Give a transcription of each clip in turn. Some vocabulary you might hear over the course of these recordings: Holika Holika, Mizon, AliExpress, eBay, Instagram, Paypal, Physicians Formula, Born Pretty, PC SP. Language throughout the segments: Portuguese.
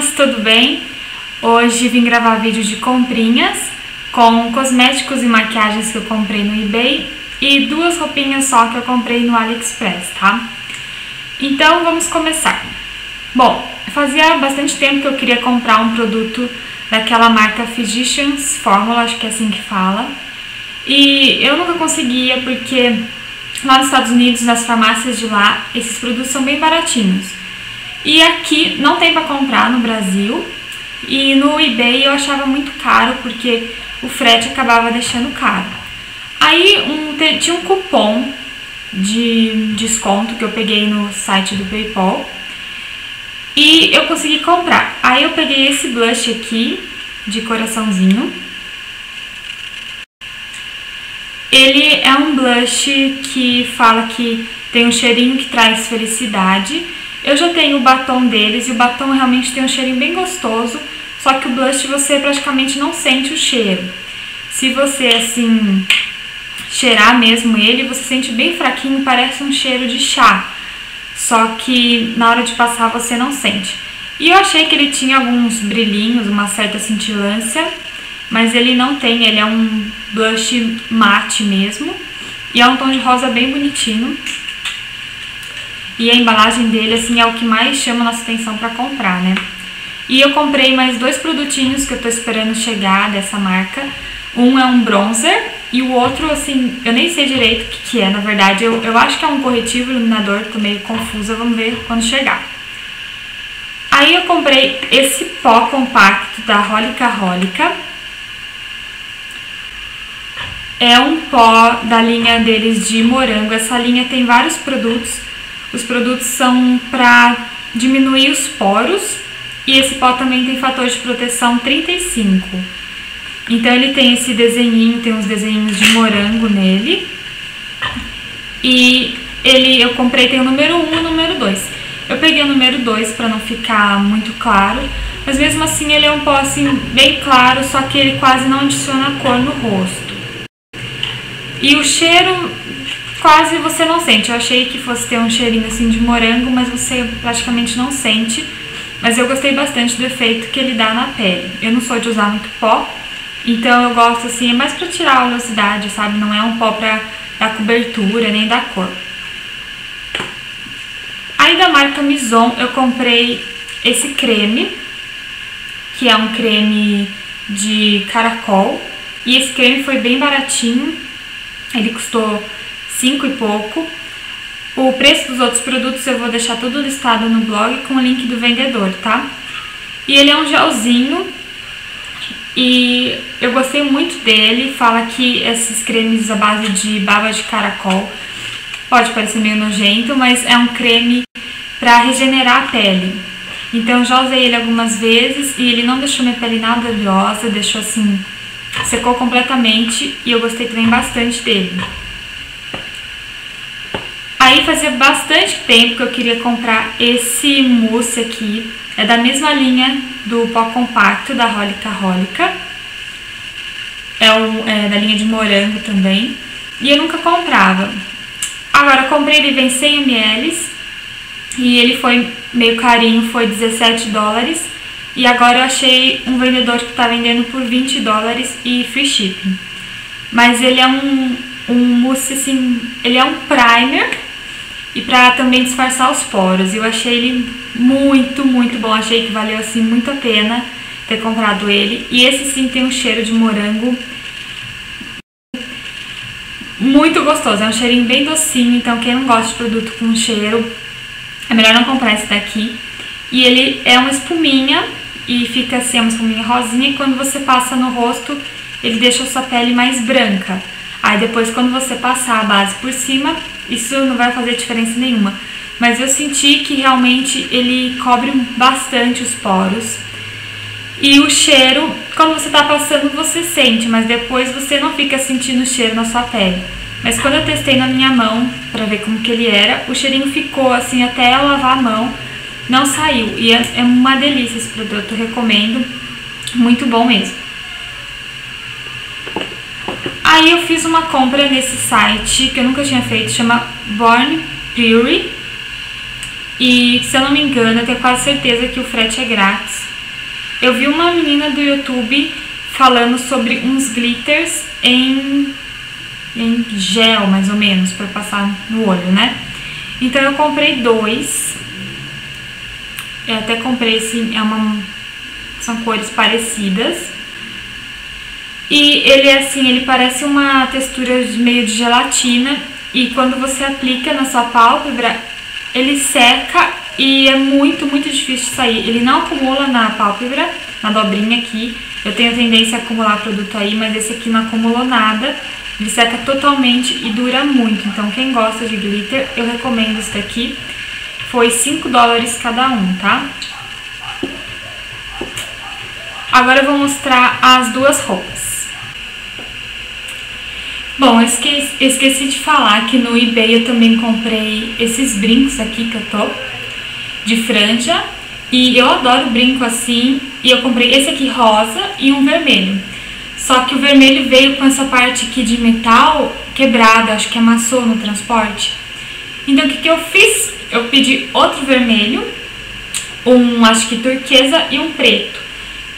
meninas, tudo bem? Hoje vim gravar vídeo de comprinhas com cosméticos e maquiagens que eu comprei no eBay e duas roupinhas só que eu comprei no AliExpress, tá? Então vamos começar. Bom, fazia bastante tempo que eu queria comprar um produto daquela marca Physicians Formula, acho que é assim que fala, e eu nunca conseguia porque lá nos Estados Unidos, nas farmácias de lá, esses produtos são bem baratinhos. E aqui não tem para comprar no Brasil, e no eBay eu achava muito caro porque o frete acabava deixando caro. Aí tinha um cupom de desconto que eu peguei no site do Paypal e eu consegui comprar. Aí eu peguei esse blush aqui de coraçãozinho. Ele é um blush que fala que tem um cheirinho que traz felicidade. Eu já tenho o batom deles e o batom realmente tem um cheirinho bem gostoso, só que o blush você praticamente não sente o cheiro. Se você, assim, cheirar mesmo ele, você sente bem fraquinho, parece um cheiro de chá, só que na hora de passar você não sente. E eu achei que ele tinha alguns brilhinhos, uma certa cintilância, mas ele não tem, ele é um blush mate mesmo, e é um tom de rosa bem bonitinho. E a embalagem dele, assim, é o que mais chama a nossa atenção para comprar, né? E eu comprei mais dois produtinhos que eu tô esperando chegar dessa marca. Um é um bronzer e o outro, assim, eu nem sei direito o que é, na verdade. Eu acho que é um corretivo iluminador, tô meio confusa, vamos ver quando chegar. Aí eu comprei esse pó compacto da Holika Holika. É um pó da linha deles de morango. Essa linha tem vários produtos. Os produtos são para diminuir os poros e esse pó também tem fator de proteção 35. Então ele tem esse desenhinho, tem uns desenhos de morango nele. E ele, eu comprei, tem o número 1 e o número 2. Eu peguei o número 2 para não ficar muito claro, mas mesmo assim ele é um pó assim bem claro, só que ele quase não adiciona cor no rosto. E o cheiro quase você não sente. Eu achei que fosse ter um cheirinho assim de morango, mas você praticamente não sente. Mas eu gostei bastante do efeito que ele dá na pele. Eu não sou de usar muito pó, então eu gosto assim, é mais pra tirar a oleosidade, sabe? Não é um pó pra dar cobertura, nem dar cor. Aí da marca Mizon eu comprei esse creme, que é um creme de caracol. E esse creme foi bem baratinho, ele custou 5 e pouco. O preço dos outros produtos eu vou deixar tudo listado no blog com o link do vendedor, tá? E ele é um gelzinho e eu gostei muito dele. Fala que esses cremes à base de baba de caracol pode parecer meio nojento, mas é um creme para regenerar a pele. Então eu já usei ele algumas vezes e ele não deixou minha pele nada oleosa, deixou assim, secou completamente e eu gostei também bastante dele. Aí fazia bastante tempo que eu queria comprar esse mousse aqui, é da mesma linha do pó compacto da Holika Holika, é da linha de morango também, e eu nunca comprava. Agora eu comprei, ele vem 100 ml e ele foi meio carinho, foi 17 dólares, e agora eu achei um vendedor que tá vendendo por 20 dólares e free shipping. Mas ele é um mousse assim, ele é um primer, e pra também disfarçar os poros. Eu achei ele muito, muito bom. Achei que valeu, assim, muito a pena ter comprado ele. E esse, sim, tem um cheiro de morango muito gostoso. É um cheirinho bem docinho. Então, quem não gosta de produto com cheiro, é melhor não comprar esse daqui. E ele é uma espuminha. E fica, assim, é uma espuminha rosinha. E quando você passa no rosto, ele deixa a sua pele mais branca. Aí, depois, quando você passar a base por cima, isso não vai fazer diferença nenhuma, mas eu senti que realmente ele cobre bastante os poros. E o cheiro, quando você tá passando, você sente, mas depois você não fica sentindo o cheiro na sua pele. Mas quando eu testei na minha mão, pra ver como que ele era, o cheirinho ficou assim, até eu lavar a mão, não saiu. E é uma delícia esse produto, eu recomendo, muito bom mesmo. Aí eu fiz uma compra nesse site que eu nunca tinha feito, chama Born Pretty. E se eu não me engano, eu tenho quase certeza que o frete é grátis. Eu vi uma menina do YouTube falando sobre uns glitters em gel, mais ou menos, para passar no olho, né? Então eu comprei dois. Eu até comprei, assim, são cores parecidas. E ele é assim, ele parece uma textura meio de gelatina. E quando você aplica na sua pálpebra, ele seca e é muito, muito difícil de sair. Ele não acumula na pálpebra, na dobrinha aqui. Eu tenho tendência a acumular produto aí, mas esse aqui não acumulou nada. Ele seca totalmente e dura muito. Então, quem gosta de glitter, eu recomendo esse daqui. Foi $5 cada um, tá? Agora eu vou mostrar as duas roupas. Bom, eu esqueci de falar que no eBay eu também comprei esses brincos aqui que eu tô, de franja. E eu adoro brinco assim, e eu comprei esse aqui rosa e um vermelho. Só que o vermelho veio com essa parte aqui de metal quebrada, acho que amassou no transporte. Então o que eu fiz? Eu pedi outro vermelho, um acho que turquesa e um preto,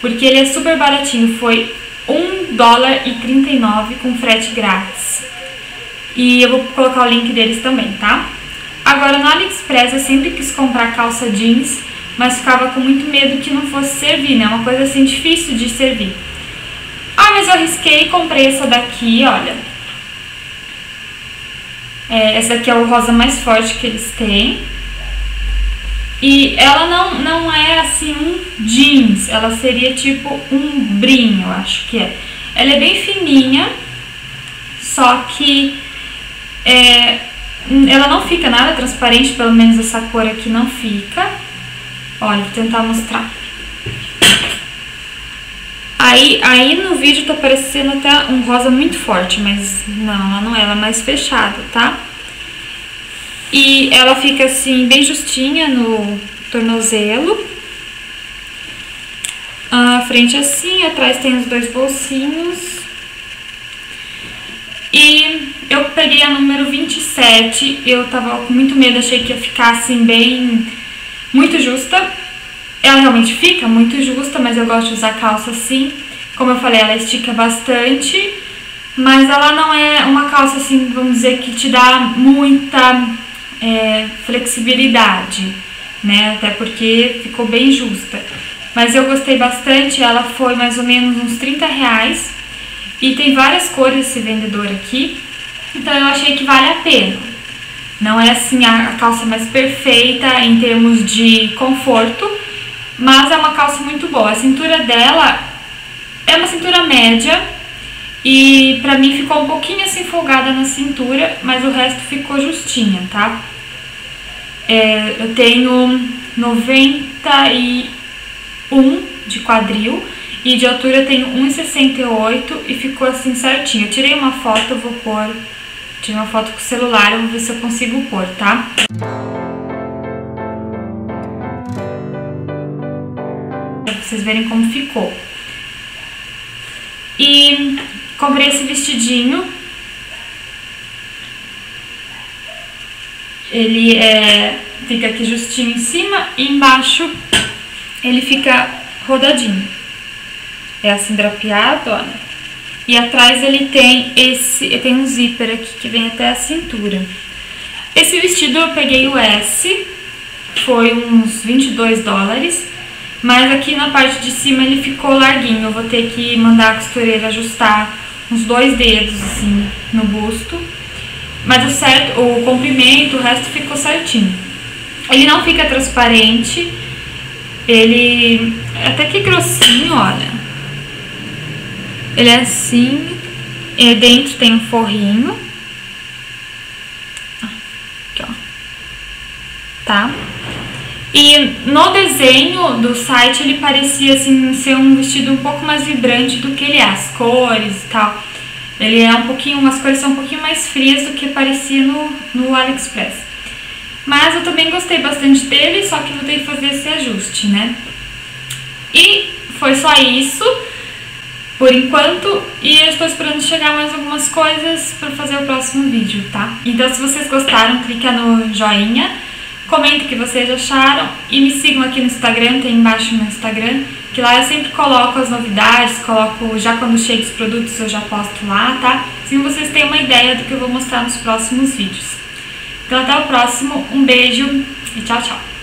porque ele é super baratinho, foi $1,39 com frete grátis. E eu vou colocar o link deles também, tá? Agora no AliExpress eu sempre quis comprar calça jeans, mas ficava com muito medo que não fosse servir, né? Uma coisa assim difícil de servir. Ah, mas eu arrisquei e comprei essa daqui, olha. Essa daqui é o rosa mais forte que eles têm. E ela não é assim um jeans, ela seria tipo um brim, eu acho que é. Ela é bem fininha, só que ela não fica nada transparente, pelo menos essa cor aqui não fica. Olha, vou tentar mostrar. Aí no vídeo tá parecendo até um rosa muito forte, mas não, ela não é, ela é mais fechada, tá? E ela fica assim, bem justinha no tornozelo. A frente assim, atrás tem os dois bolsinhos. E eu peguei a número 27, eu tava com muito medo, achei que ia ficar assim bem... muito justa. Ela realmente fica muito justa, mas eu gosto de usar calça assim. Como eu falei, ela estica bastante, mas ela não é uma calça assim, vamos dizer, que te dá muita flexibilidade, né? Até porque ficou bem justa. Mas eu gostei bastante, ela foi mais ou menos uns R$30. E tem várias cores esse vendedor aqui, então eu achei que vale a pena. Não é assim a calça mais perfeita em termos de conforto, mas é uma calça muito boa. A cintura dela é uma cintura média e pra mim ficou um pouquinho assim folgada na cintura, mas o resto ficou justinha, tá? Eu tenho 91 de quadril e de altura eu tenho 1,68 e ficou assim certinho. Eu tirei uma foto, eu vou pôr... Tirei uma foto com o celular, eu vou ver se eu consigo pôr, tá? Pra vocês verem como ficou. E comprei esse vestidinho. Ele fica aqui justinho em cima e embaixo ele fica rodadinho. É assim drapeado, olha. E atrás ele tem um zíper aqui que vem até a cintura. Esse vestido eu peguei o S, foi uns $22, mas aqui na parte de cima ele ficou larguinho. Eu vou ter que mandar a costureira ajustar uns 2 dedos assim no busto, mas o comprimento, o resto ficou certinho. Ele não fica transparente, ele é até que grossinho, olha. Ele é assim, e dentro tem um forrinho, aqui, ó, tá? E no desenho do site ele parecia, assim, ser um vestido um pouco mais vibrante do que ele é, as cores e tal. Ele é um pouquinho, as cores são um pouquinho mais frias do que parecia no AliExpress. Mas eu também gostei bastante dele, só que vou ter que fazer esse ajuste, né? E foi só isso. Por enquanto, e eu estou esperando chegar mais algumas coisas para fazer o próximo vídeo, tá? Então, se vocês gostaram, clica no joinha, comenta o que vocês acharam e me sigam aqui no Instagram, tem embaixo no meu Instagram, que lá eu sempre coloco as novidades, coloco já quando chega os produtos eu já posto lá, tá? Assim vocês têm uma ideia do que eu vou mostrar nos próximos vídeos. Então até o próximo, um beijo e tchau, tchau!